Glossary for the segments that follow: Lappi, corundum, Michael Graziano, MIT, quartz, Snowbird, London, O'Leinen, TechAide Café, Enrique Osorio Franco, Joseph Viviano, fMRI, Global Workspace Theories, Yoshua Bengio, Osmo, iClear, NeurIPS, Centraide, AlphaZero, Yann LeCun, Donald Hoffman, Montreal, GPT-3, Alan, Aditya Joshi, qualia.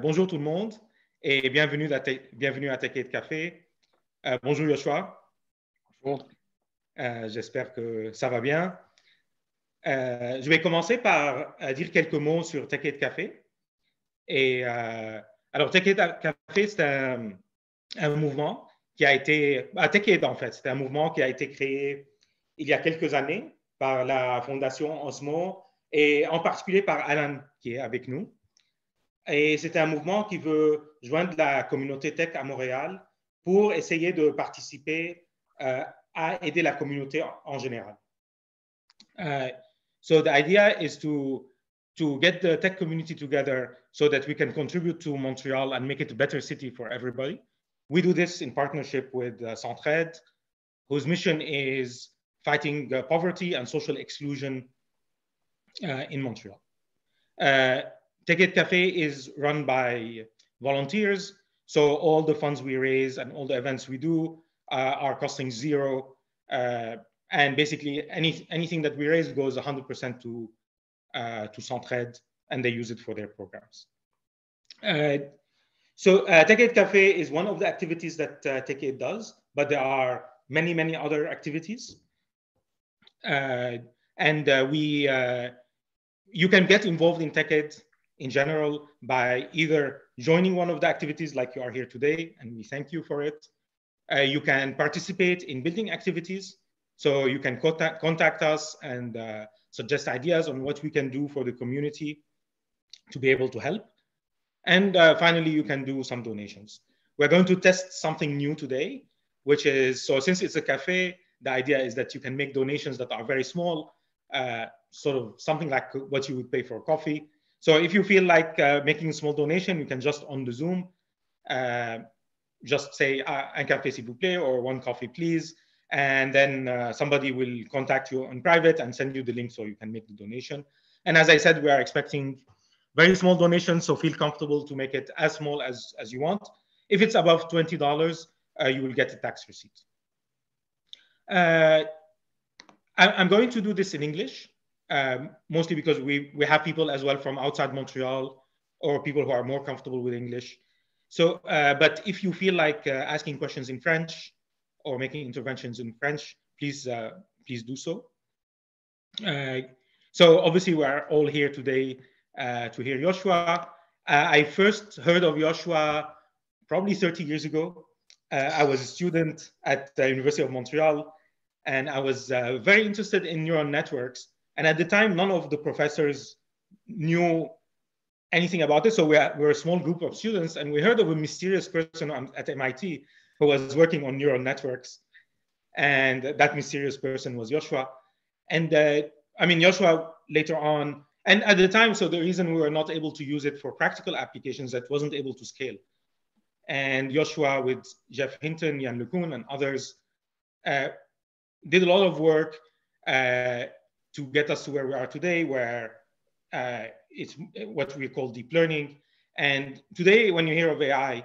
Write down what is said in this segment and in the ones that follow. Bonjour tout le monde et bienvenue à TechAide Café. Bonjour Yoshua. Bonjour. J'espère que ça va bien. Je vais commencer par dire quelques mots sur TechAide Café. Et, alors TechAide Café, c'est un mouvement qui a été… TechAide en fait, c'est un mouvement qui a été créé il y a quelques années par la fondation Osmo et en particulier par Alan qui est avec nous. Et c'est un mouvement qui veut joindre la communauté tech à Montréal pour essayer de participer à aider la communauté en général. So the idea is to get the tech community together so that we can contribute to Montreal and make it a better city for everybody. We do this in partnership with Centraide, whose mission is fighting poverty and social exclusion in Montreal. TechAide Café is run by volunteers, so all the funds we raise and all the events we do are costing zero, and basically anything that we raise goes 100% to Centraide, and they use it for their programs. So TechAide Café is one of the activities that TechAide does, but there are many, many other activities, and you can get involved in TechAide in general by either joining one of the activities like you are here today, and we thank you for it. You can participate in building activities, so you can contact us and suggest ideas on what we can do for the community to be able to help. And finally, you can do some donations. We're going to test something new today, which is, so since it's a cafe, the idea is that you can make donations that are very small, sort of something like what you would pay for coffee. So if you feel like making a small donation, you can just on the Zoom, just say un café s'il vous plaît or one coffee please. And then somebody will contact you in private and send you the link so you can make the donation. And as I said, we are expecting very small donations, so feel comfortable to make it as small as you want. If it's above $20, you will get a tax receipt. I'm going to do this in English. Mostly because we have people as well from outside Montreal or people who are more comfortable with English. So, but if you feel like asking questions in French or making interventions in French, please, please do so. So obviously we are all here today to hear Yoshua. I first heard of Yoshua probably 30 years ago. I was a student at the University of Montreal and I was very interested in neural networks. And at the time, none of the professors knew anything about it. So we were a small group of students, and we heard of a mysterious person at MIT who was working on neural networks. And that mysterious person was Yoshua. And I mean, Yoshua later on, and at the time, so the reason we were not able to use it for practical applications, that wasn't able to scale. And Yoshua with Geoffrey Hinton, Yann LeCun, and others did a lot of work to get us to where we are today, where it's what we call deep learning. And today, when you hear of AI,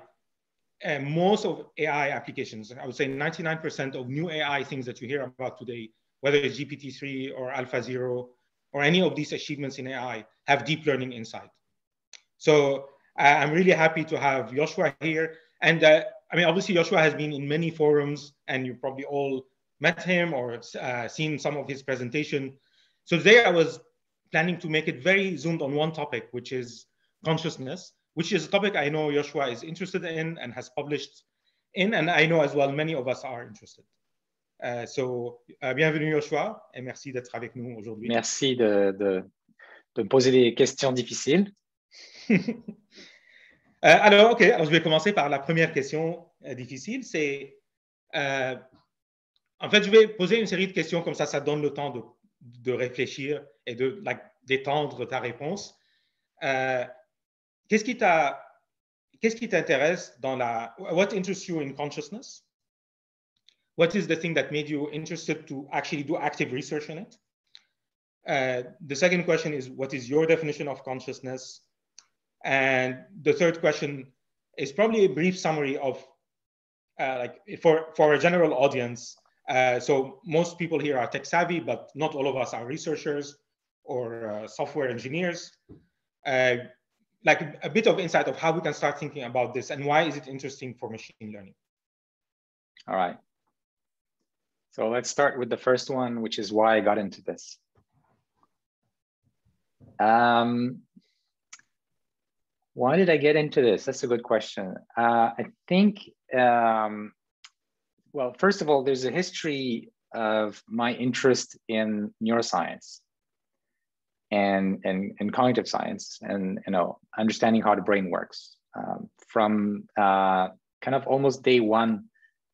most of AI applications, I would say 99% of new AI things that you hear about today, whether it's GPT-3 or AlphaZero or any of these achievements in AI, have deep learning inside. So I'm really happy to have Yoshua here. And I mean, obviously Yoshua has been in many forums and you probably all met him or seen some of his presentation. So today I was planning to make it very zoomed on one topic, which is consciousness, which is a topic I know Yoshua is interested in and has published in, and I know as well many of us are interested. So bienvenue Yoshua, et merci d'être avec nous aujourd'hui. Merci de poser des questions difficiles. Alors, ok, alors je vais commencer par la première question difficile, c'est, en fait, je vais poser une série de questions, comme ça, ça donne le temps de réfléchir et d'étendre ta réponse. Qu'est-ce qui t'intéresse dans la… What interests you in consciousness? What is the thing that made you interested to actually do active research on it? The second question is, what is your definition of consciousness? And the third question is probably a brief summary of, like for a general audience. So most people here are tech savvy, but not all of us are researchers or software engineers. like a bit of insight of how we can start thinking about this and why is it interesting for machine learning. All right. So let's start with the first one, which is why I got into this. Why did I get into this? That's a good question. I think, well, first of all, there's a history of my interest in neuroscience and cognitive science and, you know, understanding how the brain works from kind of almost day one,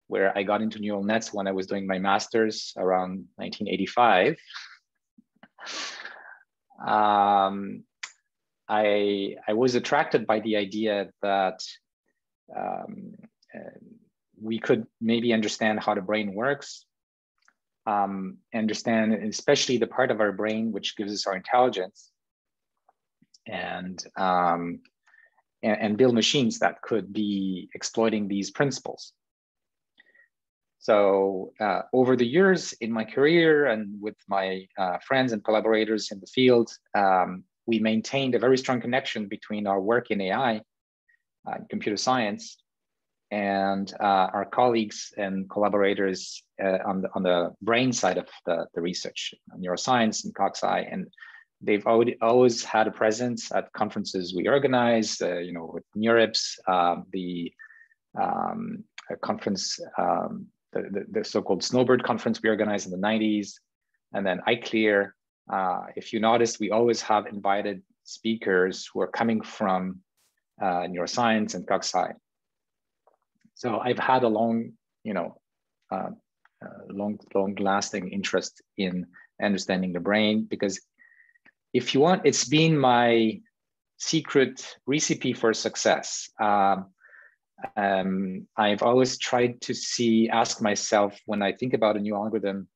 where I got into neural nets when I was doing my master's around 1985. I was attracted by the idea that we could maybe understand how the brain works, understand especially the part of our brain which gives us our intelligence, and build machines that could be exploiting these principles. So over the years in my career and with my friends and collaborators in the field, we maintained a very strong connection between our work in AI, computer science, and our colleagues and collaborators on the brain side of the research, neuroscience and CogSci. And they've always had a presence at conferences we organize, you know, with NeurIPS, the conference, the so-called Snowbird conference we organized in the 90s, and then iClear. If you notice, we always have invited speakers who are coming from neuroscience and CogSci. So I've had a long, you know, long-lasting interest in understanding the brain, because if you want, it's been my secret recipe for success. I've always tried to ask myself when I think about a new algorithm,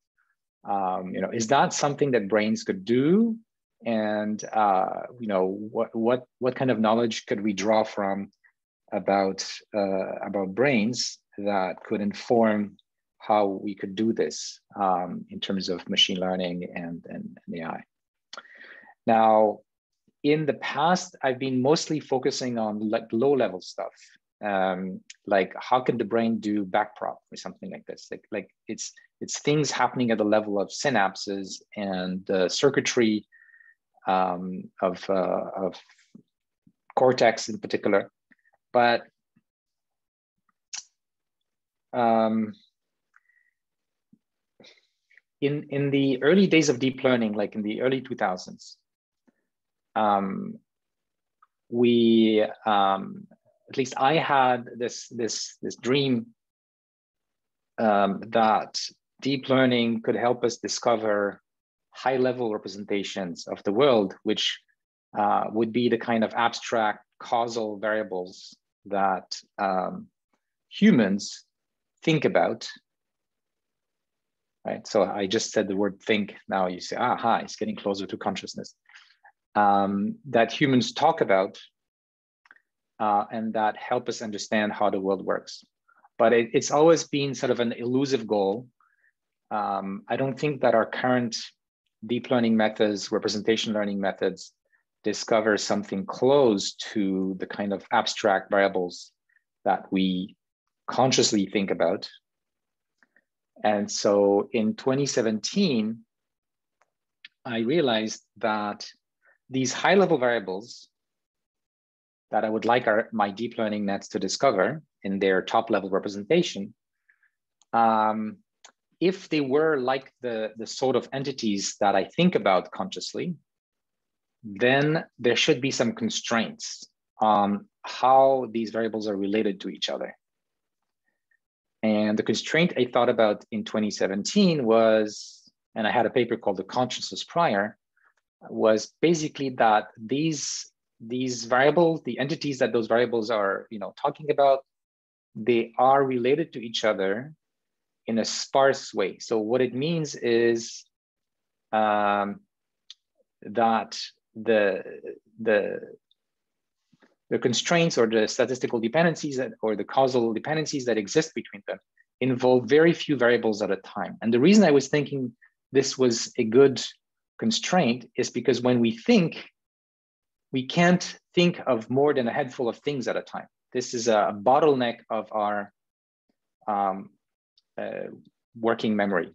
you know, is that something that brains could do? And, you know, what kind of knowledge could we draw from about brains that could inform how we could do this in terms of machine learning and AI? Now, in the past, I've been mostly focusing on like low-level stuff. Like how can the brain do backprop or something like this? Like it's things happening at the level of synapses and the circuitry of cortex in particular. But in the early days of deep learning, like in the early 2000s, at least I had this dream that deep learning could help us discover high-level representations of the world, which would be the kind of abstract causal variables that humans think about, right? So I just said the word think, now you say, aha, it's getting closer to consciousness, that humans talk about, and that help us understand how the world works. But it's always been sort of an elusive goal. I don't think that our current deep learning methods, representation learning methods, discover something close to the kind of abstract variables that we consciously think about. And so in 2017, I realized that these high-level variables that I would like my deep learning nets to discover in their top level representation, if they were like the sort of entities that I think about consciously, then there should be some constraints on how these variables are related to each other. And the constraint I thought about in 2017 was, and I had a paper called The Consciousness Prior, was basically that these variables, the entities that those variables are, you know, talking about, they are related to each other in a sparse way. So what it means is that the constraints or the statistical dependencies that, or the causal dependencies that exist between them involve very few variables at a time. And the reason I was thinking this was a good constraint is because when we think, we can't think of more than a handful of things at a time. This is a bottleneck of our working memory.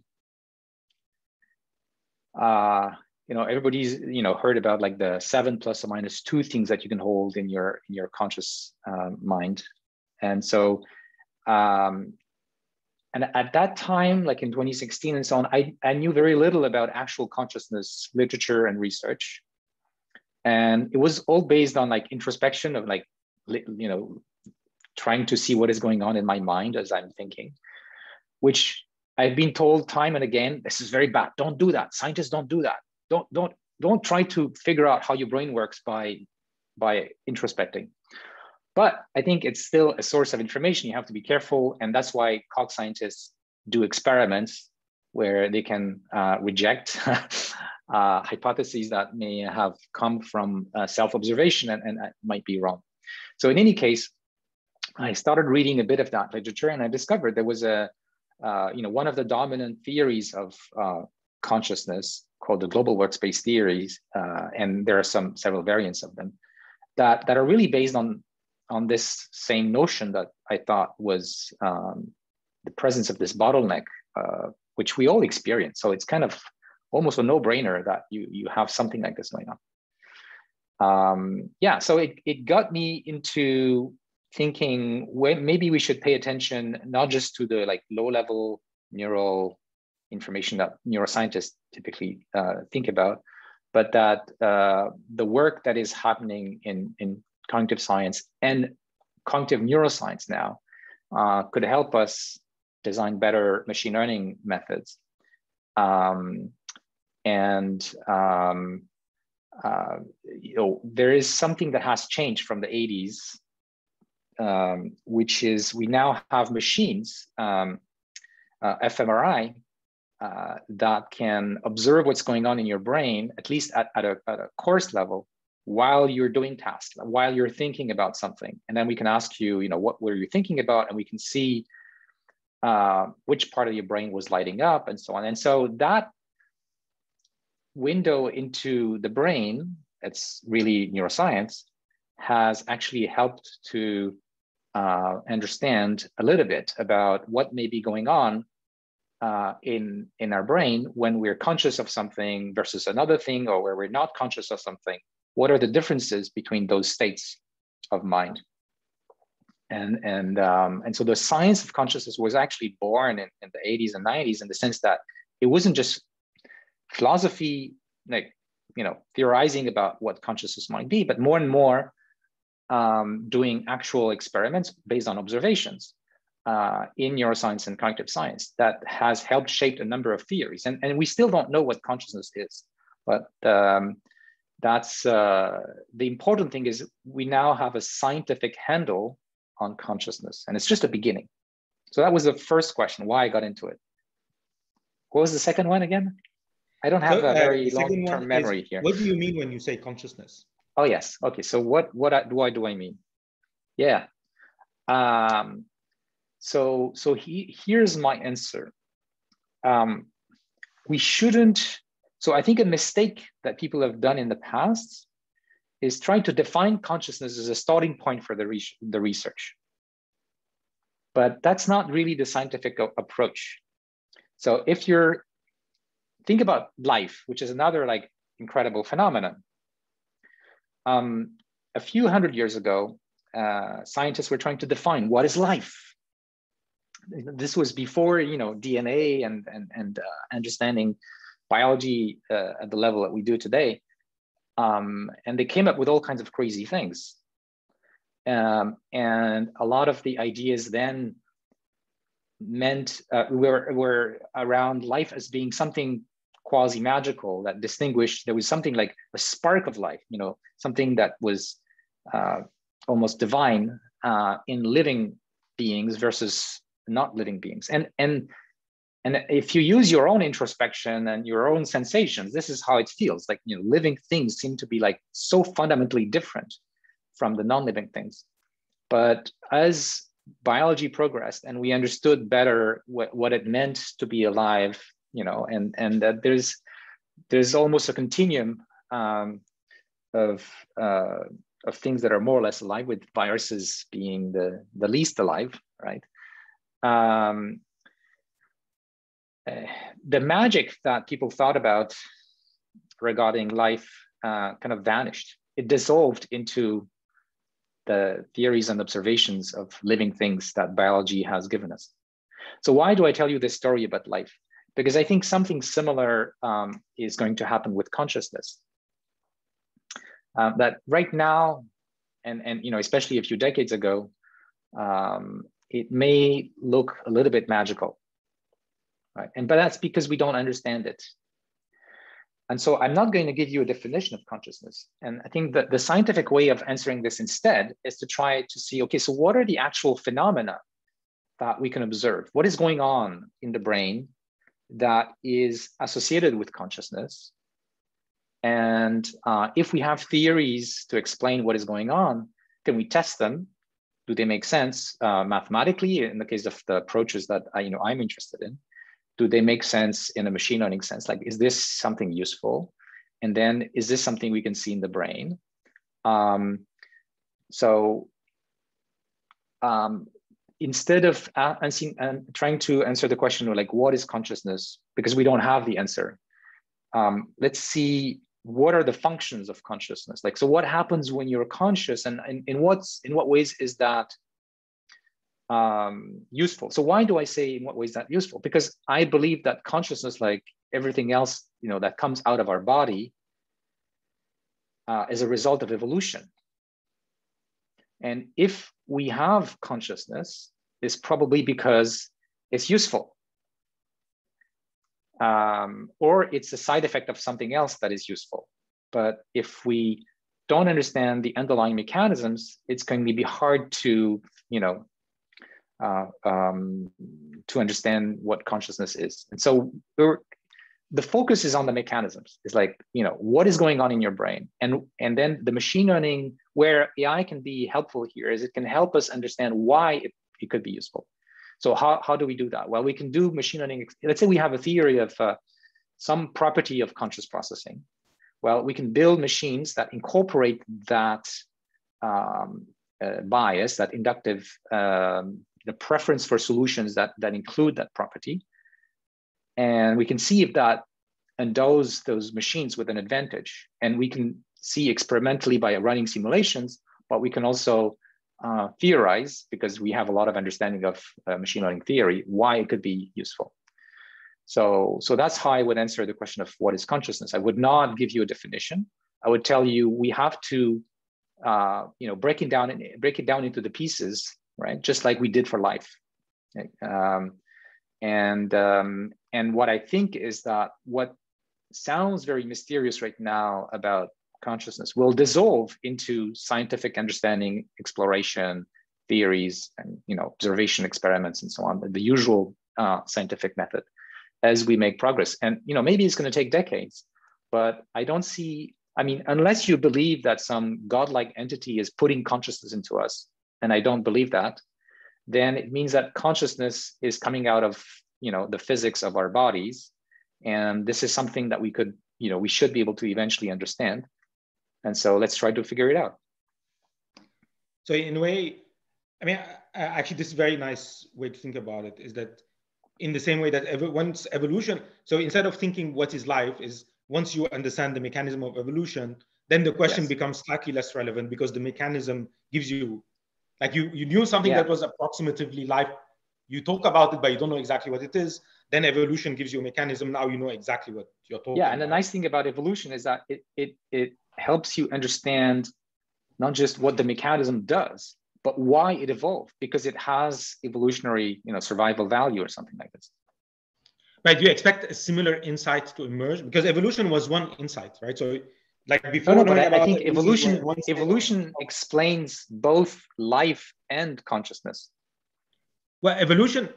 You know, everybody's heard about like the 7 ± 2 things that you can hold in your conscious mind, and so and at that time, like in 2016 and so on, I knew very little about actual consciousness literature and research, and it was all based on like introspection of like trying to see what is going on in my mind as I'm thinking, which I've been told time and again, this is very bad. Don't do that. Scientists don't do that. Don't try to figure out how your brain works by introspecting. But I think it's still a source of information. You have to be careful. And that's why cog scientists do experiments where they can reject hypotheses that may have come from self-observation and might be wrong. So in any case, I started reading a bit of that literature, and I discovered there was a, one of the dominant theories of consciousness called the Global Workspace Theories, and there are several variants of them that are really based on this same notion that I thought was the presence of this bottleneck, which we all experience. So it's kind of almost a no-brainer that you have something like this going on. Yeah, so it got me into thinking maybe we should pay attention not just to the like low-level neural information that neuroscientists typically think about, but that the work that is happening in cognitive science and cognitive neuroscience now could help us design better machine learning methods. There is something that has changed from the 80s, which is we now have machines, fMRI, that can observe what's going on in your brain, at least at a course level, while you're doing tasks, while you're thinking about something. And then we can ask you, what were you thinking about? And we can see which part of your brain was lighting up and so on. And so that window into the brain, that's really neuroscience, has actually helped to understand a little bit about what may be going on in our brain when we're conscious of something versus another thing, or where we're not conscious of something. What are the differences between those states of mind? And so the science of consciousness was actually born in the 80s and 90s, in the sense that it wasn't just philosophy, like, theorizing about what consciousness might be, but more and more doing actual experiments based on observations in neuroscience and cognitive science that has helped shape a number of theories. And we still don't know what consciousness is, but that's the important thing is we now have a scientific handle on consciousness, and it's just a beginning. So that was the first question, why I got into it. What was the second one again? I don't have a very long-term memory here. What do you mean when you say consciousness? Oh, yes. Okay. So what do I mean? Yeah. So here's my answer. We shouldn't. So I think a mistake that people have done in the past is trying to define consciousness as a starting point for the research. But that's not really the scientific approach. So if you're think about life, which is another like incredible phenomenon. A few hundred years ago, scientists were trying to define what is life. This was before DNA and understanding biology at the level that we do today. And they came up with all kinds of crazy things. And a lot of the ideas then meant were around life as being something quasi-magical that distinguished. There was something like a spark of life, something that was almost divine in living beings versus not living beings. And if you use your own introspection and your own sensations, this is how it feels like. Living things seem to be like so fundamentally different from the non-living things. But as biology progressed and we understood better what it meant to be alive, and that there's almost a continuum of things that are more or less alive, with viruses being the least alive, right? The magic that people thought about regarding life kind of vanished. It dissolved into the theories and observations of living things that biology has given us. So why do I tell you this story about life? Because I think something similar is going to happen with consciousness. That right now, and you know, especially a few decades ago, it may look a little bit magical, right? But that's because we don't understand it. And so I'm not going to give you a definition of consciousness. And I think that the scientific way of answering this instead is to try to see, okay, so what are the actual phenomena that we can observe? What is going on in the brain that is associated with consciousness? And if we have theories to explain what is going on, can we test them? Do they make sense mathematically, in the case of the approaches that I'm interested in? Do they make sense in a machine learning sense? Like, is this something useful? And then is this something we can see in the brain? Instead of trying to answer the question of like, what is consciousness? Because we don't have the answer. Let's see, what are the functions of consciousness? Like, so what happens when you're conscious, and in what ways is that useful? So why do I say in what ways that useful? Because I believe that consciousness, like everything else, you know, that comes out of our body is a result of evolution. And if we have consciousness, it's probably because it's useful. Or it's a side effect of something else that is useful. But if we don't understand the underlying mechanisms, it's going to be hard to, to understand what consciousness is. And so the focus is on the mechanisms. It's like, what is going on in your brain? And then the machine learning, where AI can be helpful here, is it can help us understand why it could be useful. So how do we do that? Well, we can do machine learning. Let's say we have a theory of some property of conscious processing. Well, we can build machines that incorporate that bias, that inductive, the preference for solutions that include that property. And we can see if that endows those machines with an advantage. And we can see experimentally by running simulations, but we can also theorize, because we have a lot of understanding of machine learning theory, why it could be useful. So that's how I would answer the question of what is consciousness. I would not give you a definition. I would tell you we have to break it down into the pieces, right? Just like we did for life. Right? And what I think is that what sounds very mysterious right now about consciousness will dissolve into scientific understanding, exploration, theories, and observation experiments, and so on, the usual scientific method, as we make progress. And maybe it's going to take decades, but I don't see. I mean, unless you believe that some godlike entity is putting consciousness into us, and I don't believe that, then it means that consciousness is coming out of, the physics of our bodies. And this is something that we could, we should be able to eventually understand. And so let's try to figure it out. So in a way, I mean, actually, this is a very nice way to think about it, is that in the same way that once evolution, so instead of thinking what is life is, once you understand the mechanism of evolution, then the question becomes slightly less relevant, because the mechanism gives you, like you knew something that was approximately life. You talk about it, but you don't know exactly what it is. Then evolution gives you a mechanism. Now you know exactly what you're talking about. Yeah, and the nice thing about evolution is that it helps you understand not just what the mechanism does, but why it evolved, because it has evolutionary, survival value or something like this. Right, do you expect a similar insight to emerge? Because evolution was one insight, right? So like before, I think evolution explains both life and consciousness. Well, evolution,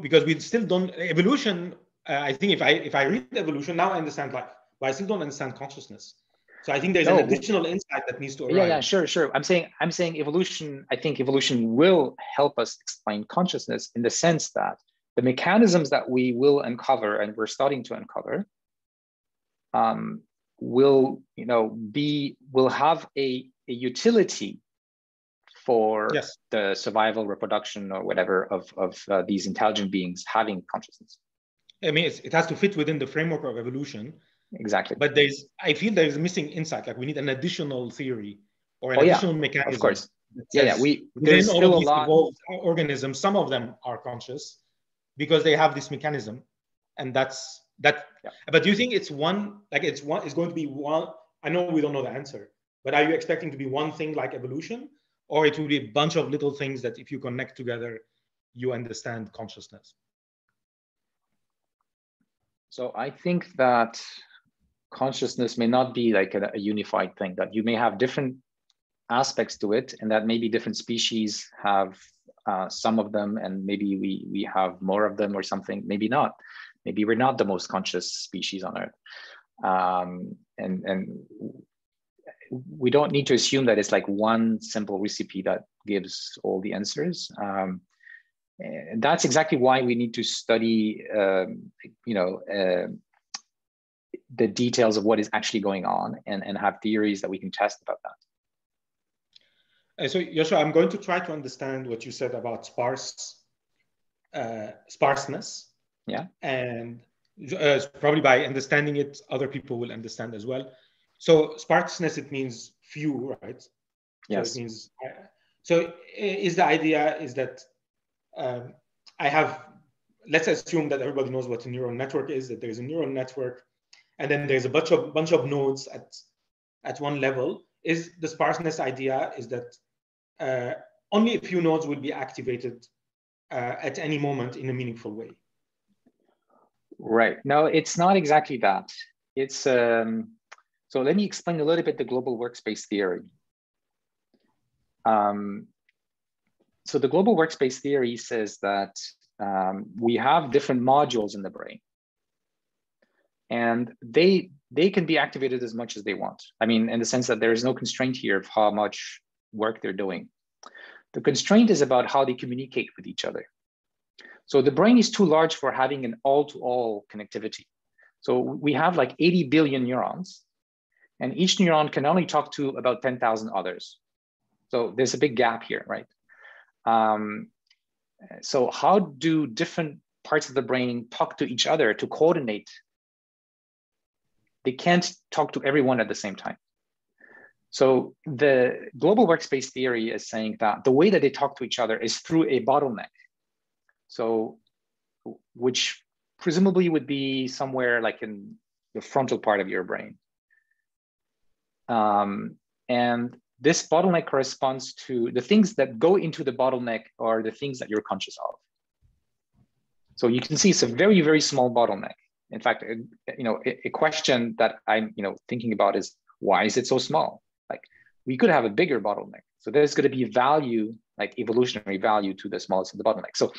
because we still don't, evolution, I think if I read evolution, now I understand life, but I still don't understand consciousness. So I think there's an additional insight that needs to arrive. Yeah, sure. I'm saying evolution, I think evolution will help us explain consciousness, in the sense that the mechanisms that we will uncover, and we're starting to uncover, will have a utility for the survival, reproduction, or whatever of these intelligent beings having consciousness. I mean, it has to fit within the framework of evolution. Exactly. But I feel there's missing insight. Like we need an additional theory or an additional mechanism. Of course. There's still a lot of organisms. Some of them are conscious because they have this mechanism, and that's that. Yeah. But do you think it's going to be one? I know we don't know the answer, but are you expecting to be one thing like evolution, or it will be a bunch of little things that if you connect together, you understand consciousness? So I think that consciousness may not be like a unified thing, that you may have different aspects to it, and that maybe different species have some of them, and maybe we have more of them or something, maybe not. Maybe we're not the most conscious species on Earth. And we don't need to assume that it's like one simple recipe that gives all the answers. And that's exactly why we need to study, the details of what is actually going on, and have theories that we can test about that. So, Yoshua, I'm going to try to understand what you said about sparseness. Yeah. And probably by understanding it, other people will understand as well. So, sparseness, it means few, right? Yes. So, it means, so is the idea is that let's assume that everybody knows what a neural network is, that there's a neural network, and then there's a bunch of nodes at one level. Is the sparseness idea is that only a few nodes will be activated at any moment in a meaningful way? Right. No, it's not exactly that. It's so let me explain a little bit the global workspace theory. So the global workspace theory says that we have different modules in the brain, and they can be activated as much as they want. I mean, in the sense that there is no constraint here of how much work they're doing. The constraint is about how they communicate with each other. So the brain is too large for having an all-to-all connectivity. So we have like 80 billion neurons, and each neuron can only talk to about 10,000 others. So there's a big gap here, right? So how do different parts of the brain talk to each other to coordinate? They can't talk to everyone at the same time. So the global workspace theory is saying that the way that they talk to each other is through a bottleneck. So, which presumably would be somewhere like in the frontal part of your brain. And this bottleneck corresponds to the things that go into the bottleneck are the things that you're conscious of. So you can see it's a very, very small bottleneck. In fact, a question that I'm thinking about is, why is it so small? Like, we could have a bigger bottleneck. So there's going to be value, like evolutionary value, to the smallest of the bottleneck. So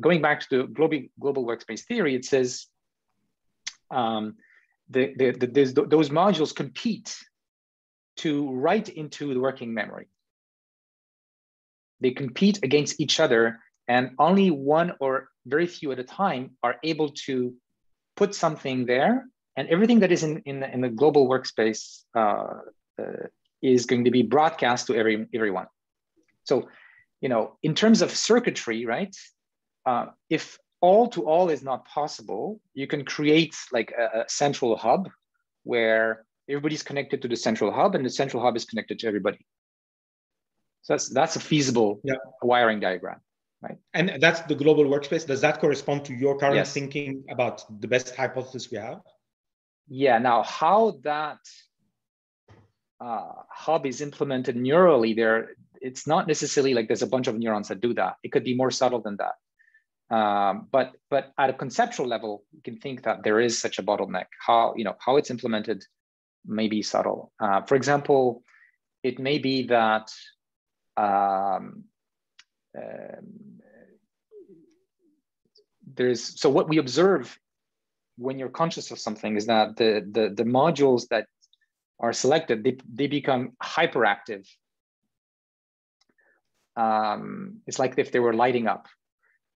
going back to the global workspace theory, it says those modules compete to write into the working memory. They compete against each other, and only one or very few at a time are able to put something there. And everything that is in the global workspace is going to be broadcast to everyone. So, in terms of circuitry, right? If all to all is not possible, you can create like a central hub where everybody's connected to the central hub, and the central hub is connected to everybody. So that's a feasible wiring diagram, right? And that's the global workspace. Does that correspond to your current thinking about the best hypothesis we have? Yeah. Now, how that hub is implemented neurally, it's not necessarily like there's a bunch of neurons that do that. It could be more subtle than that. But at a conceptual level, you can think that there is such a bottleneck. How it's implemented may be subtle. For example, it may be that so what we observe when you're conscious of something is that the modules that are selected, they become hyperactive. It's like if they were lighting up,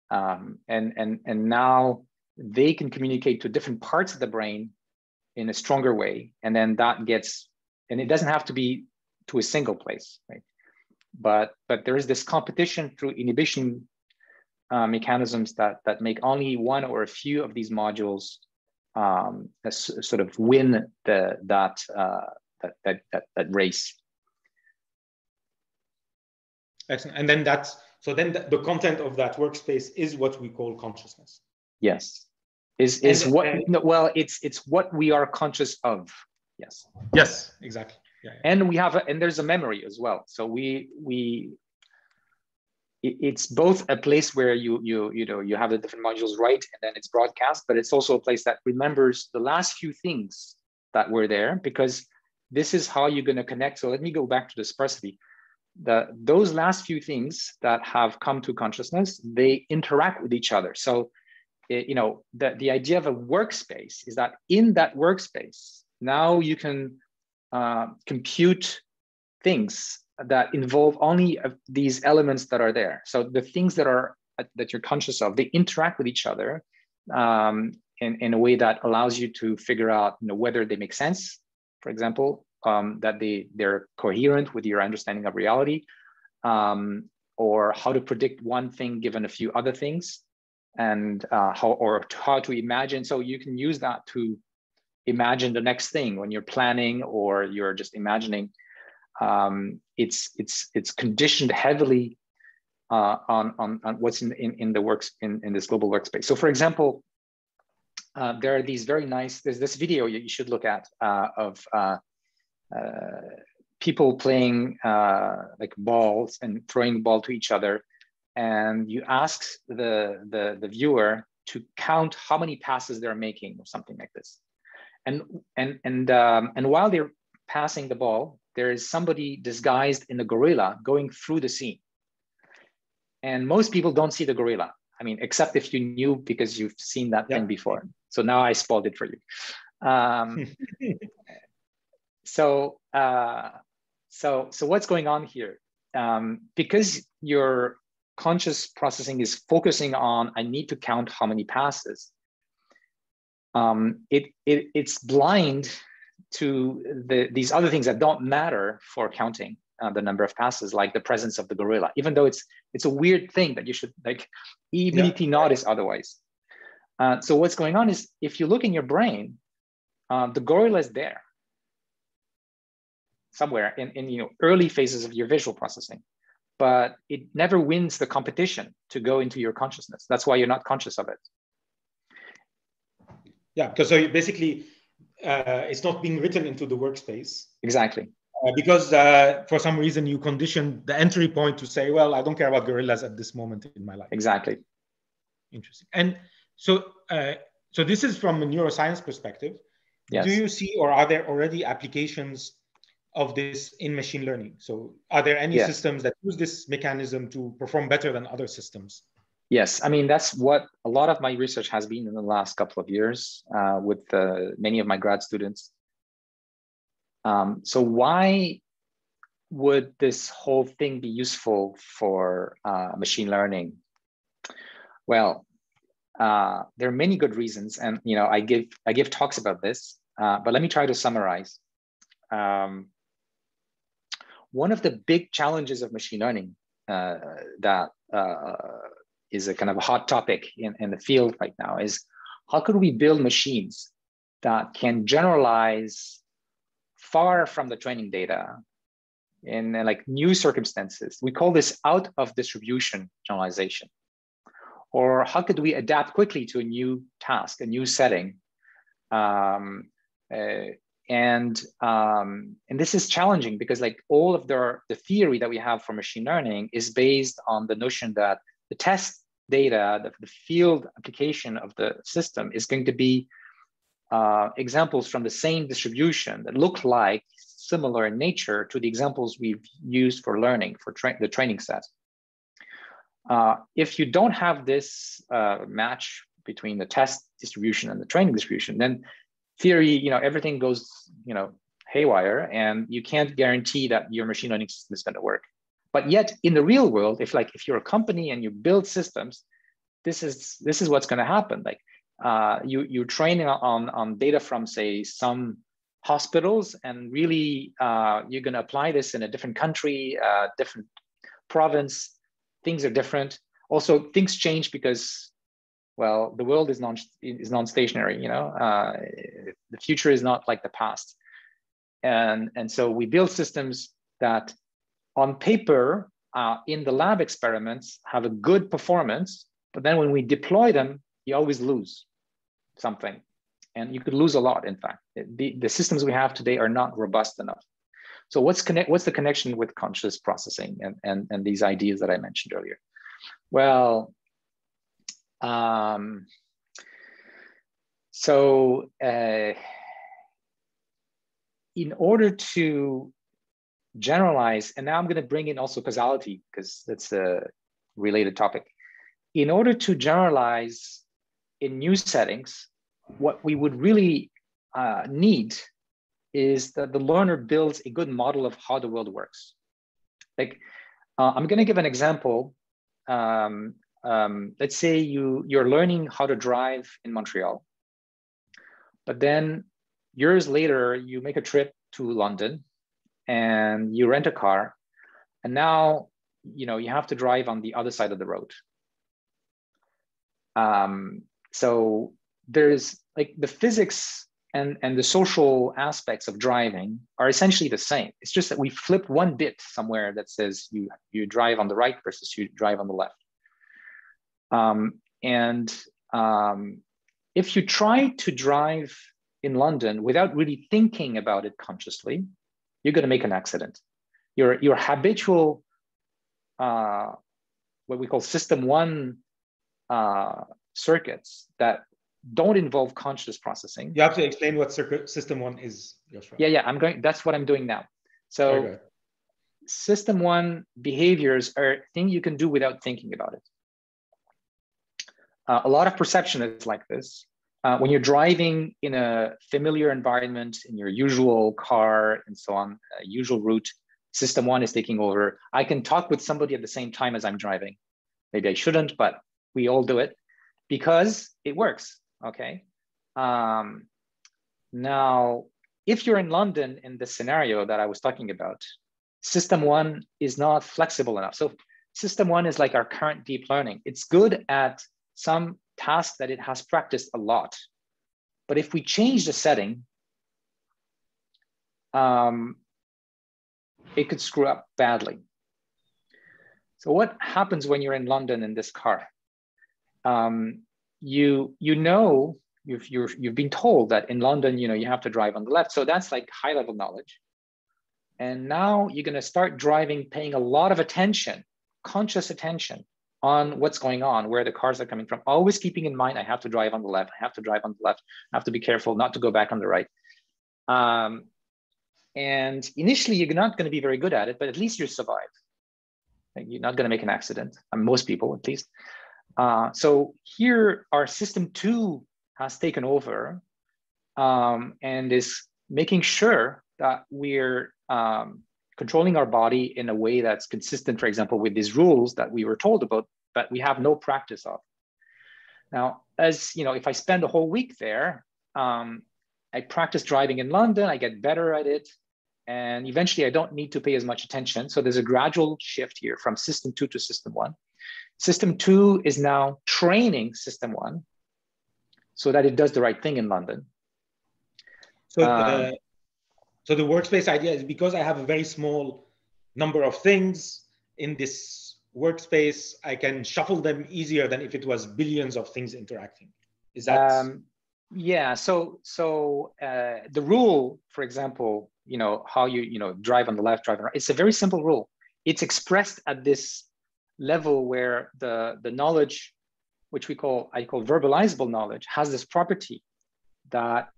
and now they can communicate to different parts of the brain in a stronger way. And then that gets, and it doesn't have to be to a single place, right? But there is this competition through inhibition mechanisms that make only one or a few of these modules sort of win that race. Excellent. And then the content of that workspace is what we call consciousness. Yes. It's what we are conscious of. Yes. Yes, exactly. Yeah, yeah. And we have there's a memory as well. So it's both a place where you have the different modules, right, and then it's broadcast, but it's also a place that remembers the last few things that were there, because this is how you're going to connect. So let me go back to the sparsity. Those last few things that have come to consciousness, they interact with each other. So the idea of a workspace is that in that workspace, now you can compute things that involve only these elements that are there. So the things that you're conscious of, they interact with each other in a way that allows you to figure out whether they make sense, for example, that they're coherent with your understanding of reality, or how to predict one thing given a few other things, and how to imagine. So you can use that to imagine the next thing when you're planning, or you're just imagining. It's conditioned heavily on what's in the works in this global workspace. So, for example, there are these very nice. There's this video you should look at of people playing like balls and throwing the ball to each other, and you ask the viewer to count how many passes they're making, or something like this. And while they're passing the ball, there is somebody disguised in a gorilla going through the scene. And most people don't see the gorilla. I mean, except if you knew, because you've seen that thing before. So now I spoiled it for you. So what's going on here? Because your conscious processing is focusing on, I need to count how many passes. It's blind to these other things that don't matter for counting the number of passes, like the presence of the gorilla, even though it's a weird thing that you should like immediately notice otherwise. So what's going on is, if you look in your brain, the gorilla is there somewhere in early phases of your visual processing, but it never wins the competition to go into your consciousness. That's why you're not conscious of it. Yeah, because so basically, it's not being written into the workspace. Exactly. Because for some reason you condition the entry point to say, well, I don't care about gorillas at this moment in my life. Exactly. Interesting. And so, so this is from a neuroscience perspective. Yes. Do you see, or are there already applications of this in machine learning? So are there any systems that use this mechanism to perform better than other systems? Yes, I mean, that's what a lot of my research has been in the last couple of years with many of my grad students. So why would this whole thing be useful for machine learning? Well, there are many good reasons, and I give talks about this, but let me try to summarize. One of the big challenges of machine learning that is a kind of a hot topic in the field right now is, how could we build machines that can generalize far from the training data in like new circumstances? We call this out of distribution generalization. Or how could we adapt quickly to a new task, a new setting? And this is challenging because like all of the theory that we have for machine learning is based on the notion that the test data, the field application of the system is going to be examples from the same distribution that look like similar in nature to the examples we've used for learning, for the training set. If you don't have this match between the test distribution and the training distribution, then theory, everything goes, haywire, and you can't guarantee that your machine learning system is going to work. But yet in the real world, if you're a company and you build systems, this is what's going to happen. Like you train on data from, say, some hospitals, and really you're going to apply this in a different country, different province. Things are different. Also, things change because, well, the world is non-stationary. You know, the future is not like the past, and so we build systems that, on paper, in the lab experiments, have a good performance, but then when we deploy them, you always lose something. And you could lose a lot, in fact. The systems we have today are not robust enough. So what's the connection with conscious processing and these ideas that I mentioned earlier? Well, in order to generalize, and now I'm going to bring in also causality, because that's a related topic. In order to generalize in new settings, what we would really need is that the learner builds a good model of how the world works. Like, I'm going to give an example. Let's say you're learning how to drive in Montreal, but then years later, you make a trip to London and you rent a car. And now, you know, you have to drive on the other side of the road. So there's like the physics and the social aspects of driving are essentially the same. It's just that we flip one bit somewhere that says you drive on the right versus you drive on the left. If you try to drive in London without really thinking about it consciously, you're going to make an accident. Your habitual, what we call system one circuits that don't involve conscious processing. You have to explain what circuit system one is, Yoshua. Yeah, I'm going. That's what I'm doing now. So, system one behaviors are things you can do without thinking about it. A lot of perception is like this. When you're driving in a familiar environment, in your usual car and so on, usual route, system one is taking over. I can talk with somebody at the same time as I'm driving. Maybe I shouldn't, but we all do it because it works. Okay. Now, if you're in London in the scenario that I was talking about, system one is not flexible enough. So system one is like our current deep learning. It's good at some task that it has practiced a lot. But if we change the setting, it could screw up badly. So what happens when you're in London in this car? You've been told that in London, you know, you have to drive on the left. So that's like high level knowledge. And now you're going to start driving, paying a lot of attention, conscious attention on what's going on, where the cars are coming from, always keeping in mind, I have to drive on the left. I have to drive on the left. I have to be careful not to go back on the right. And initially you're not going to be very good at it, but at least you survive. Like, you're not going to make an accident. Most people, at least. So here our system two has taken over and is making sure that we're controlling our body in a way that's consistent, for example, with these rules that we were told about, but we have no practice of. Now, as you know, if I spend a whole week there, I practice driving in London, I get better at it, and eventually I don't need to pay as much attention. So there's a gradual shift here from system two to system one. System two is now training system one so that it does the right thing in London. So, the workspace idea is because I have a very small number of things in this workspace, I can shuffle them easier than if it was billions of things interacting. Is that? Yeah. So the rule, for example, you know, how you drive on the left, drive on the right. It's a very simple rule. It's expressed at this level where the knowledge, which I call verbalizable knowledge, has this property that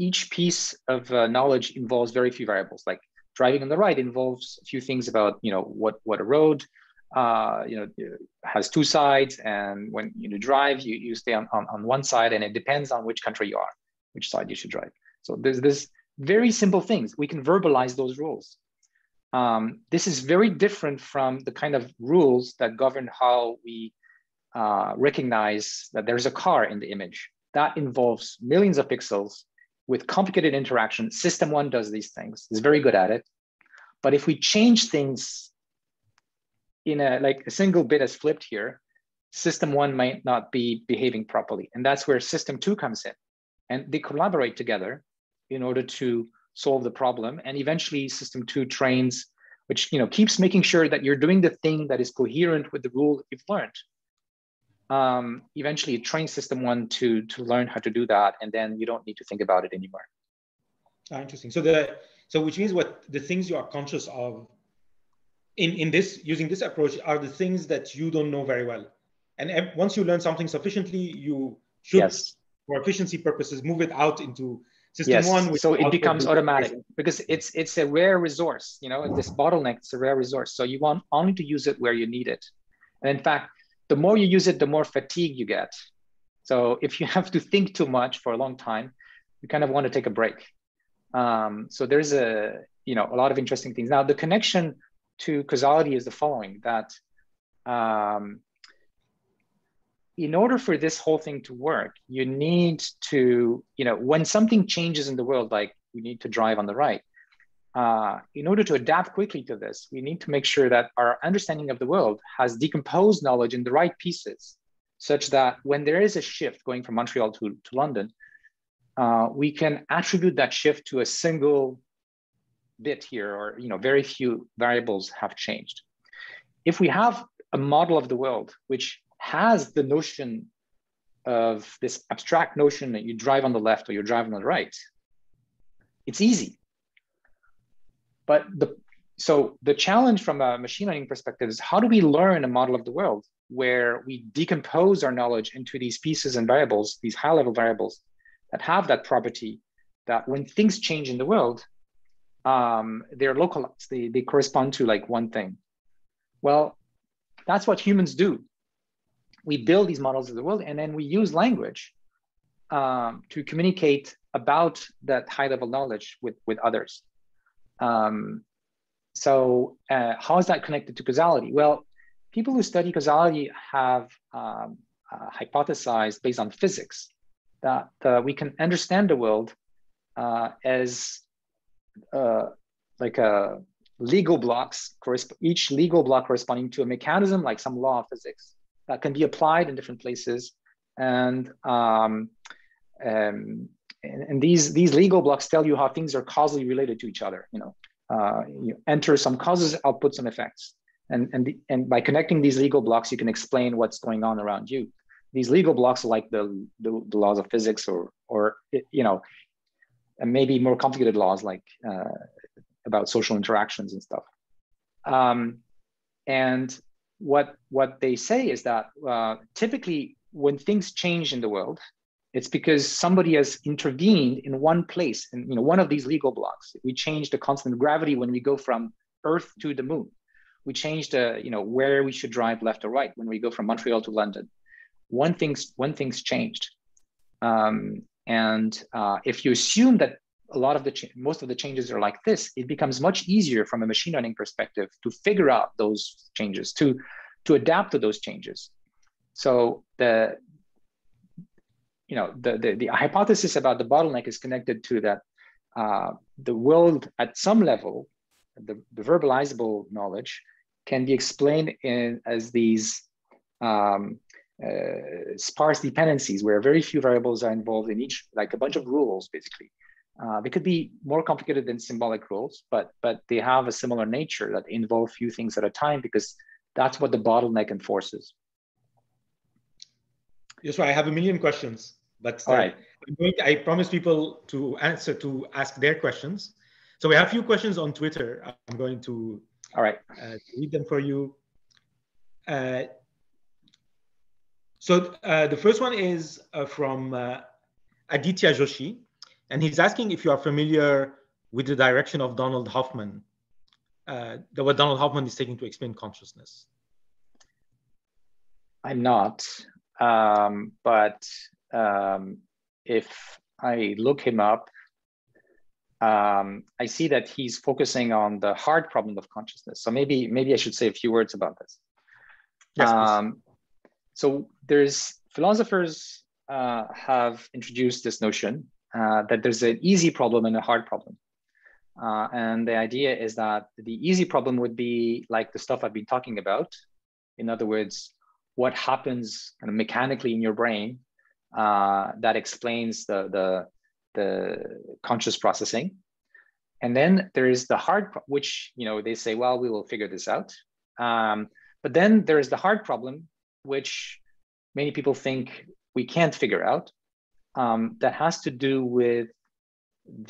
each piece of knowledge involves very few variables. Like driving on the right involves a few things about, you know, what a road, you know, has two sides, and when you drive, you stay on one side, and it depends on which country you are, which side you should drive. So there's this very simple things. We can verbalize those rules. This is very different from the kind of rules that govern how we recognize that there's a car in the image. That involves millions of pixels with complicated interaction. System one does these things, is very good at it. But if we change things in a, like a single bit is flipped here, system one might not be behaving properly. And that's where system two comes in. And they collaborate together in order to solve the problem. And eventually system two trains, which keeps making sure that you're doing the thing that is coherent with the rule you've learned. Eventually it trains system one to learn how to do that. And then you don't need to think about it anymore. Interesting. So which means what the things you are conscious of in this, using this approach, are the things that you don't know very well. And once you learn something sufficiently, you should, yes, for efficiency purposes, move it out into system, yes, one. So it becomes automatic because it's a rare resource, this bottleneck, it's a rare resource. So you want only to use it where you need it. And in fact, the more you use it, the more fatigue you get. So if you have to think too much for a long time, you kind of want to take a break. So there's a lot of interesting things. Now, the connection to causality is the following, that in order for this whole thing to work, you need to, when something changes in the world, like we need to drive on the right, in order to adapt quickly to this, we need to make sure that our understanding of the world has decomposed knowledge in the right pieces, such that when there is a shift going from Montreal to London, we can attribute that shift to a single bit here, or very few variables have changed. If we have a model of the world which has the notion of this abstract notion that you drive on the left or you're driving on the right, it's easy. But the challenge from a machine learning perspective is, how do we learn a model of the world where we decompose our knowledge into these pieces and variables, these high level variables that have that property that when things change in the world, they're localized, they correspond to like one thing. Well, that's what humans do. We build these models of the world, and then we use language to communicate about that high level knowledge with others. How is that connected to causality? Well, people who study causality have hypothesized based on physics that we can understand the world as like a Lego blocks, each Lego block corresponding to a mechanism, like some law of physics, that can be applied in different places. And these Lego blocks tell you how things are causally related to each other. You enter some causes, output some effects. And by connecting these Lego blocks, you can explain what's going on around you. These Lego blocks are like the laws of physics, or maybe more complicated laws like about social interactions and stuff. And what they say is that typically when things change in the world, it's because somebody has intervened in one place, in one of these Lego blocks. We change the constant of gravity when we go from Earth to the moon. We change the where we should drive left or right when we go from Montreal to London. When things changed. If you assume that most of the changes are like this, it becomes much easier from a machine learning perspective to figure out those changes, to adapt to those changes. So the hypothesis about the bottleneck is connected to that the world at some level, the verbalizable knowledge, can be explained as these sparse dependencies where very few variables are involved in each, like a bunch of rules basically. They could be more complicated than symbolic rules, but they have a similar nature that involve few things at a time, because that's what the bottleneck enforces. Yes, right. I have a million questions, but right. I promise people to ask their questions. So we have a few questions on Twitter. I'm going to read them for you. So the first one is from Aditya Joshi, and he's asking if you are familiar with the direction of Donald Hoffman, what Donald Hoffman is taking to explain consciousness. I'm not, but if I look him up, I see that he's focusing on the hard problem of consciousness. So maybe I should say a few words about this. Yes, So there's philosophers have introduced this notion that there's an easy problem and a hard problem. And the idea is that the easy problem would be like the stuff I've been talking about. In other words, what happens kind of mechanically in your brain that explains the conscious processing. And then there is the hard, which, you know, they say, well, we will figure this out. But then there is the hard problem, which many people think we can't figure out, that has to do with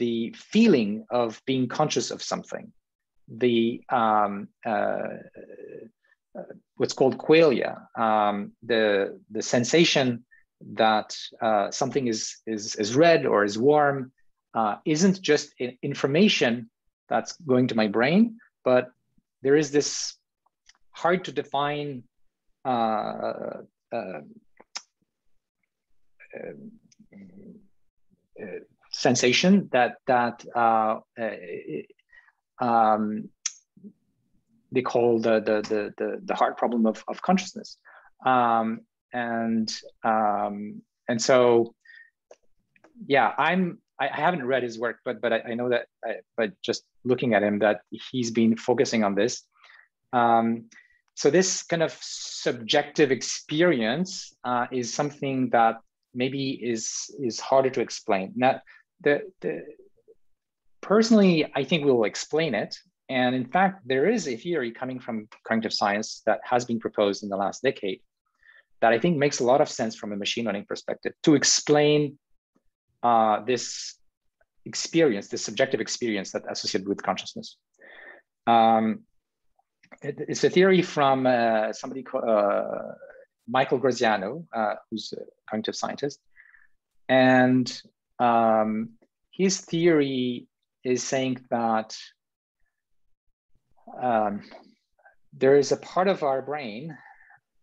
the feeling of being conscious of something, the what's called qualia, the sensation that something is red or is warm, isn't just information that's going to my brain, but there is this hard to define sensation that they call the hard problem of consciousness, and so yeah, I haven't read his work, but I know that but just looking at him that he's been focusing on this. So this kind of subjective experience is something that maybe is harder to explain. Now, personally, I think we'll explain it. And in fact, there is a theory coming from cognitive science that has been proposed in the last decade that I think makes a lot of sense from a machine learning perspective to explain this experience, this subjective experience that's associated with consciousness. It's a theory from somebody called Michael Graziano, who's a cognitive scientist. And his theory is saying that there is a part of our brain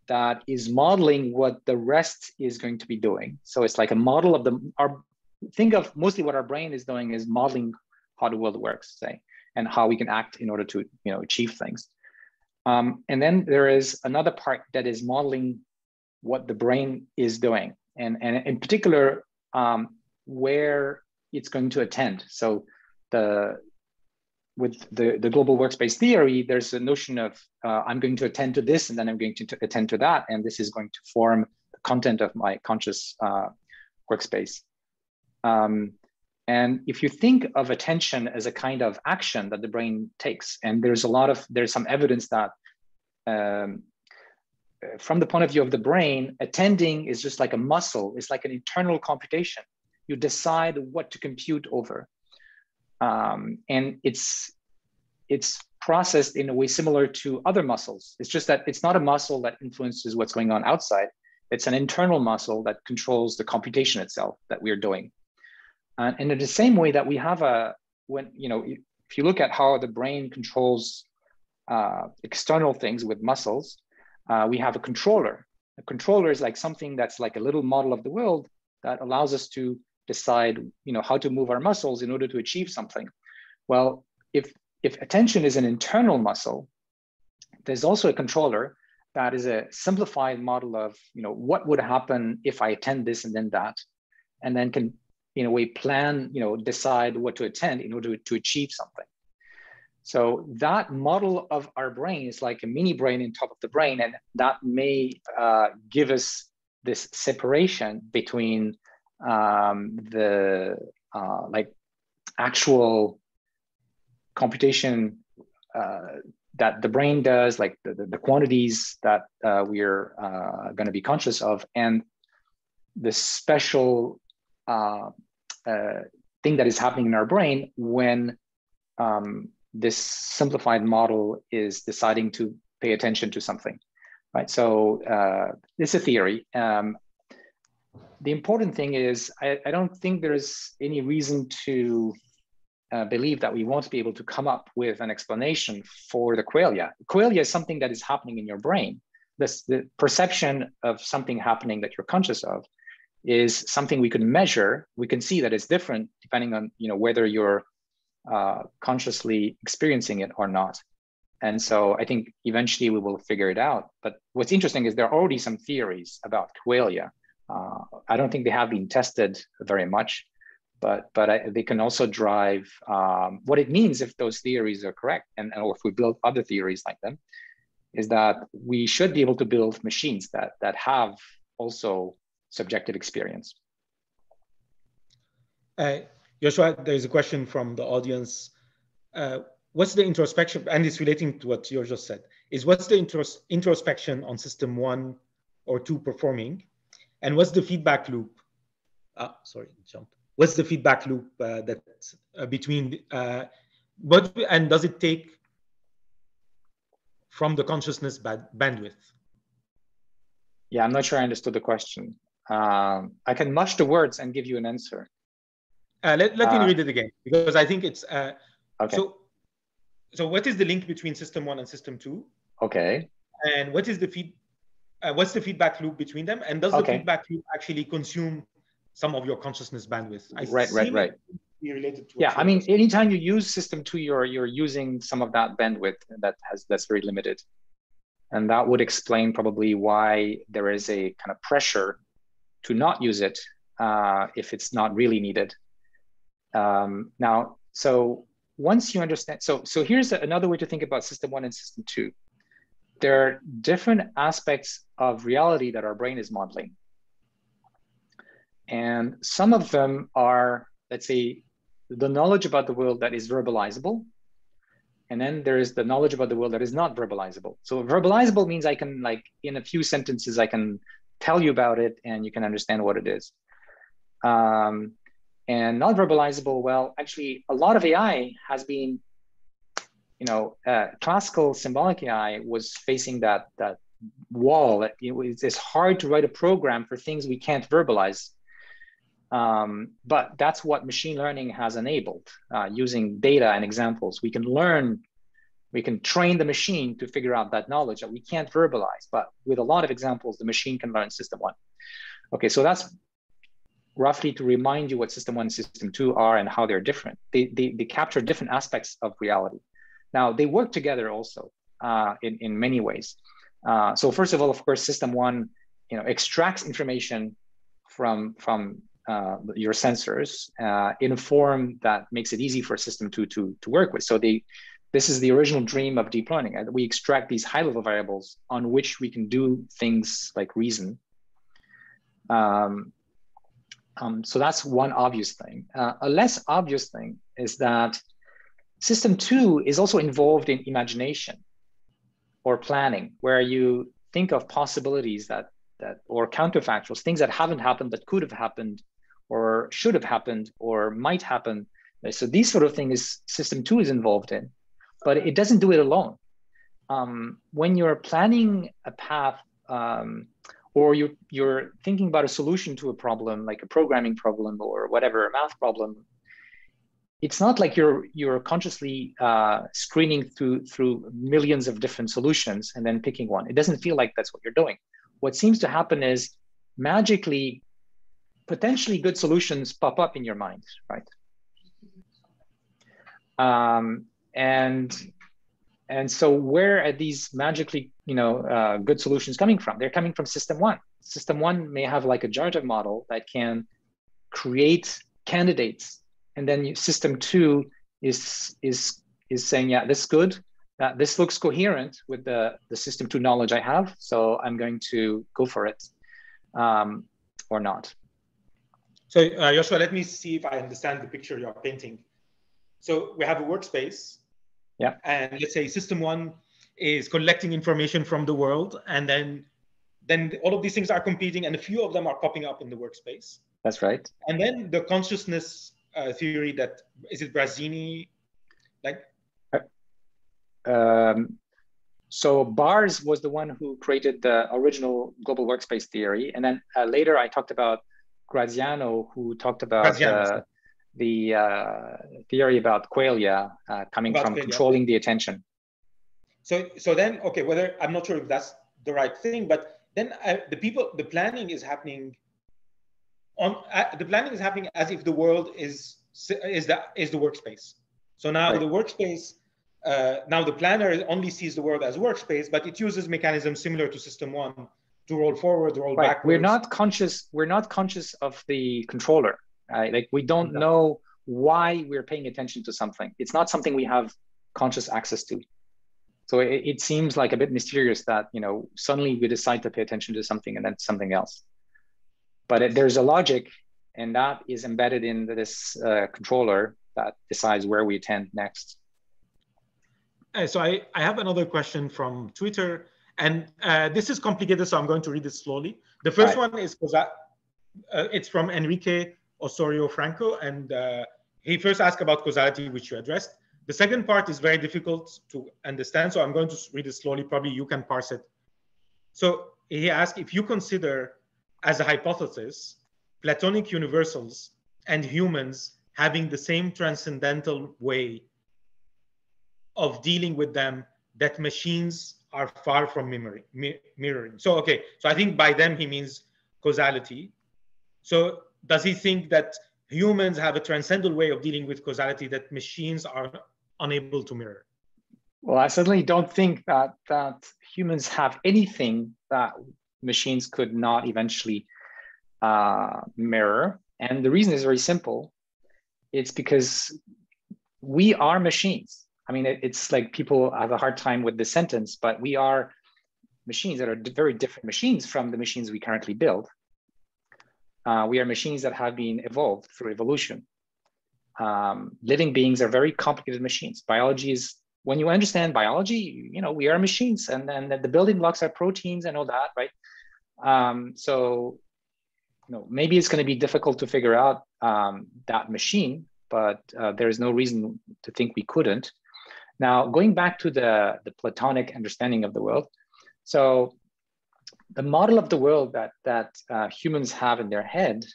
that is modeling what the rest is going to be doing. So it's like a model of think of mostly what our brain is doing is modeling how the world works, say, and how we can act in order to, you know, achieve things. And then there is another part that is modeling what the brain is doing, and in particular, where it's going to attend. So with the global workspace theory, there's a notion of I'm going to attend to this, and then I'm going to attend to that, and this is going to form the content of my conscious workspace. And if you think of attention as a kind of action that the brain takes, and there's some evidence that from the point of view of the brain, attending is just like a muscle. It's like an internal computation. You decide what to compute over. And it's processed in a way similar to other muscles. It's just that it's not a muscle that influences what's going on outside. It's an internal muscle that controls the computation itself that we're doing. And in the same way that we have if you look at how the brain controls external things with muscles, we have a controller. A controller is like something that's like a little model of the world that allows us to decide, you know, how to move our muscles in order to achieve something. Well, if attention is an internal muscle, there's also a controller that is a simplified model of, you know, what would happen if I attend this and then that, and then can, in a way, plan, you know, decide what to attend in order to achieve something. So that model of our brain is like a mini brain on top of the brain, and that may give us this separation between the like actual computation that the brain does, like the quantities that we're going to be conscious of, and the special thing that is happening in our brain when this simplified model is deciding to pay attention to something, right? So it's a theory. The important thing is I don't think there's any reason to believe that we won't be able to come up with an explanation for the qualia. Qualia is something that is happening in your brain. The perception of something happening that you're conscious of is something we can measure. We can see that it's different depending on, you know, whether you're consciously experiencing it or not. And so I think eventually we will figure it out. But what's interesting is there are already some theories about Corellia. I don't think they have been tested very much, but they can also drive what it means if those theories are correct. And or if we build other theories like them, is that we should be able to build machines that have also subjective experience. Yoshua, there's a question from the audience. What's the introspection, and it's relating to what you just said, is what's the introspection on system 1 or 2 performing? And what's the feedback loop? Sorry, jump. What's the feedback loop and does it take from the consciousness bandwidth? Yeah, I'm not sure I understood the question. I can mush the words and give you an answer. Let me read it again, because I think it's, okay. So what is the link between system 1 and system 2? Okay. And what is the what's the feedback loop between them? And does the feedback loop actually consume some of your consciousness bandwith? Right. Related to I mean, anytime you use system 2, you're using some of that bandwidth that's very limited. And that would explain probably why there is a kind of pressure to not use it if it's not really needed. Now, so once you understand, so here's another way to think about system 1 and system 2. There are different aspects of reality that our brain is modeling. And some of them are, let's say, the knowledge about the world that is verbalizable. And then there is the knowledge about the world that is not verbalizable. So verbalizable means I can, like, in a few sentences, I can tell you about it and you can understand what it is. And not verbalizable, well, actually, a lot of AI has been, classical symbolic AI was facing that wall. It's hard to write a program for things we can't verbalize. But that's what machine learning has enabled using data and examples. We can train the machine to figure out that knowledge that we can't verbalize, but with a lot of examples, the machine can learn system 1. Okay, so that's roughly to remind you what system 1 and system 2 are and how they're different. They capture different aspects of reality. Now, they work together also in many ways. So first of all, of course, system 1, extracts information from your sensors in a form that makes it easy for system 2 to work with. So this is the original dream of deep learning. We extract these high-level variables on which we can do things like reason. So that's one obvious thing. A less obvious thing is that system 2 is also involved in imagination or planning, where you think of possibilities that or counterfactuals, things that haven't happened that could have happened or should have happened or might happen. So these sort of things is system 2 is involved in, but it doesn't do it alone. When you're planning a path or you're thinking about a solution to a problem, like a programming problem or whatever, a math problem, it's not like you're consciously screening through millions of different solutions and then picking one. It doesn't feel like that's what you're doing. What seems to happen is magically, potentially good solutions pop up in your mind, right? And so where are these magically, good solutions coming from? They're coming from system 1. System 1 may have like a generative model that can create candidates, and then system 2 is saying, yeah, this is good. This looks coherent with the system 2 knowledge I have, so I'm going to go for it, or not. So Yoshua, let me see if I understand the picture you're painting. So we have a workspace, yeah, and let's say system 1 is collecting information from the world, and then all of these things are competing, and a few of them are popping up in the workspace. That's right. And then the consciousness theory that, is it Graziano, like? So Bars was the one who created the original global workspace theory. And then later I talked about Graziano, who talked about the theory about Corellia coming about from Corellia, controlling the attention. So then, okay, whether, I'm not sure if that's the right thing, but then the planning is happening as if the world is the workspace. So now the workspace Now the planner only sees the world as workspace, but it uses mechanisms similar to system one to roll forward, roll backwards. We're not conscious of the controller, right? Like we don't know why we're paying attention to something. It's not something we have conscious access to. So it seems like a bit mysterious that, you know, suddenly we decide to pay attention to something and then something else. But there's a logic, and that is embedded in this controller that decides where we attend next. So I have another question from Twitter, and this is complicated, so I'm going to read it slowly. The first one is because it's from Enrique Osorio Franco, and he first asked about causality, which you addressed. The second part is very difficult to understand, so I'm going to read it slowly. Probably you can parse it. So he asked, if you consider as a hypothesis Platonic universals and humans having the same transcendental way of dealing with them, that machines are far from mirroring. So, okay, so I think by them he means causality. So does he think that humans have a transcendental way of dealing with causality that machines are unable to mirror? Well, I certainly don't think that humans have anything that machines could not eventually mirror. And the reason is very simple. It's because we are machines. I mean, it's like people have a hard time with the sentence, but we are machines that are very different machines from the machines we currently build. We are machines that have been evolved through evolution. Living beings are very complicated machines. Biology is, when you understand biology, you know, we are machines, and then the building blocks are proteins and all that, right? So, you know, maybe it's going to be difficult to figure out that machine, but there is no reason to think we couldn't. Now, going back to the Platonic understanding of the world, so the model of the world that humans have in their head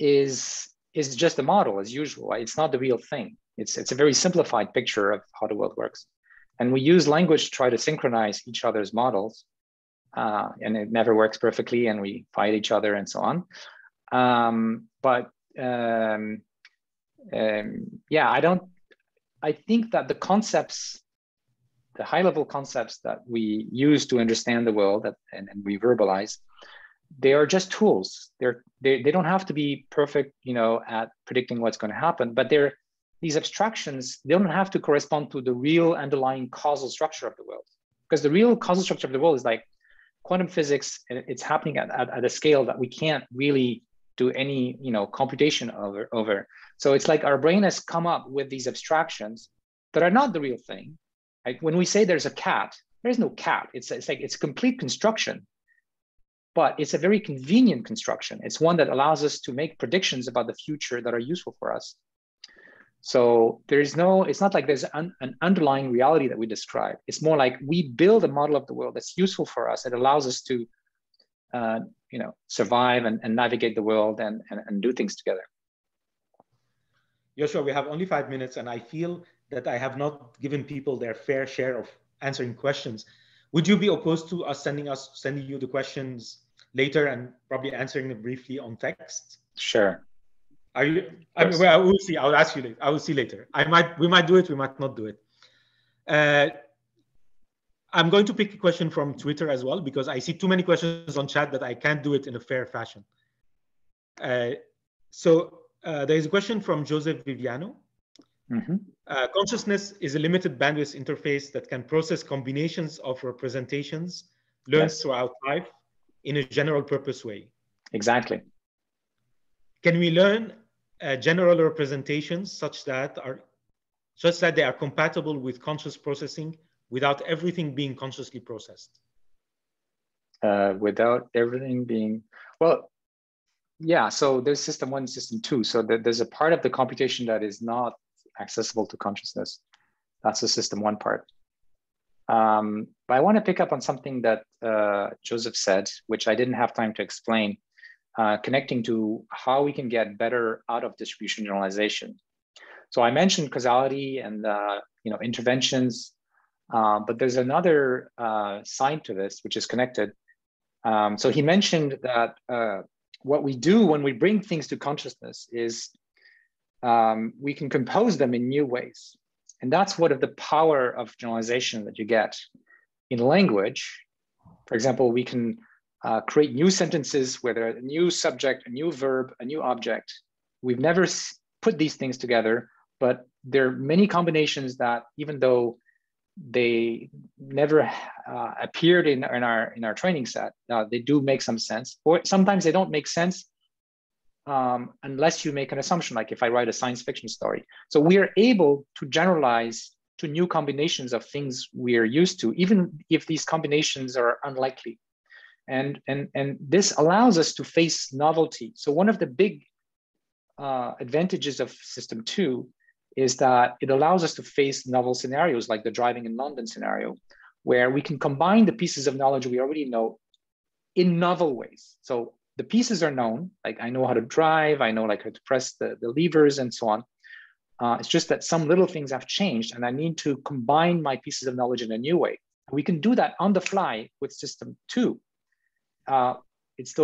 is just a model as usual. It's not the real thing. It's a very simplified picture of how the world works. And we use language to try to synchronize each other's models, and it never works perfectly, and we fight each other and so on. Yeah, I think that the concepts, the high-level concepts that we use to understand the world and we verbalize, they are just tools. They don't have to be perfect, you know, at predicting what's going to happen, but these abstractions, they don't have to correspond to the real underlying causal structure of the world, because the real causal structure of the world is like quantum physics. It's happening at a scale that we can't really do any, you know, computation over. So it's like our brain has come up with these abstractions that are not the real thing. Like when we say there's a cat, there's no cat. It's like, it's a complete construction, but it's a very convenient construction. It's one that allows us to make predictions about the future that are useful for us. So it's not like there's an underlying reality that we describe. It's more like we build a model of the world that's useful for us. It allows us to, you know, survive and navigate the world and do things together. Yoshua, we have only 5 minutes, and I feel that I have not given people their fair share of answering questions. Would you be opposed to us sending you the questions later and probably answering them briefly on text? Sure. Are you? I mean, well, we'll see. I'll ask you later. I will see later. We might do it. We might not do it. I'm going to pick a question from Twitter as well, because I see too many questions on chat that I can't do it in a fair fashion. So there is a question from Joseph Viviano. Mm-hmm. Consciousness is a limited bandwidth interface that can process combinations of representations learned throughout life in a general purpose way. Exactly. Can we learn general representations such that they are compatible with conscious processing without everything being consciously processed? Without everything being, well, yeah, so there's system one, system two. So there's a part of the computation that is not accessible to consciousness. That's the system one part. But I want to pick up on something that Joseph said, which I didn't have time to explain, connecting to how we can get better out of distribution generalization. So I mentioned causality and you know, interventions, but there's another side to this which is connected. So he mentioned that what we do when we bring things to consciousness is we can compose them in new ways. And that's what of the power of generalization that you get in language. For example, we can create new sentences where there are a new subject, a new verb, a new object. We've never put these things together, but there are many combinations that, even though they never appeared in our training set, they do make some sense. Or sometimes they don't make sense unless you make an assumption, like if I write a science fiction story. So we are able to generalize to new combinations of things we are used to, even if these combinations are unlikely. And this allows us to face novelty. So one of the big advantages of System 2 is that it allows us to face novel scenarios, like the driving in London scenario, where we can combine the pieces of knowledge we already know in novel ways. So the pieces are known, like I know how to drive, I know like how to press the levers and so on. It's just that some little things have changed and I need to combine my pieces of knowledge in a new way. We can do that on the fly with System 2.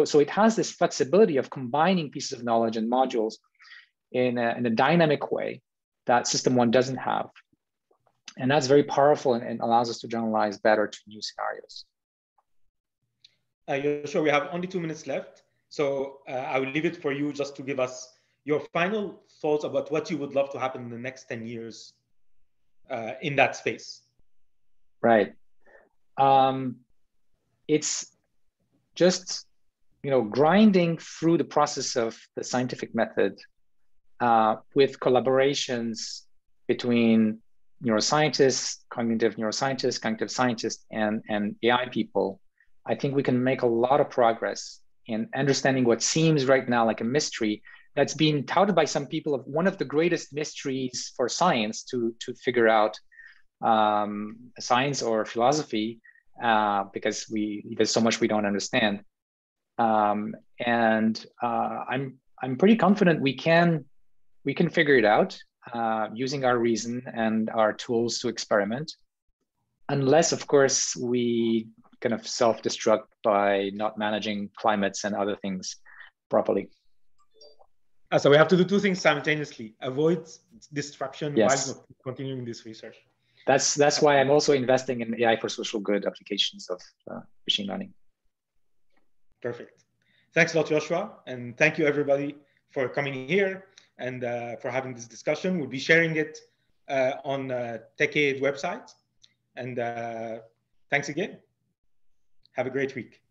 So it has this flexibility of combining pieces of knowledge and modules in a dynamic way that System 1 doesn't have. And that's very powerful and allows us to generalize better to new scenarios. Joshua, we have only 2 minutes left. So I will leave it for you just to give us your final thoughts about what you would love to happen in the next 10 years in that space. Right. It's just, grinding through the process of the scientific method with collaborations between cognitive neuroscientists, cognitive scientists, and AI people. I think we can make a lot of progress in understanding what seems right now like a mystery that's being touted by some people of one of the greatest mysteries for science to figure out, science or philosophy, because there's so much we don't understand. I'm pretty confident we can figure it out using our reason and our tools to experiment, unless of course we kind of self-destruct by not managing climates and other things properly. So we have to do two things simultaneously: avoid disruption, yes, while continuing this research. That's why I'm also investing in AI for social good applications of machine learning. Perfect. Thanks a lot, Joshua, and thank you everybody for coming here and for having this discussion. We'll be sharing it on TechAide website. And thanks again. Have a great week.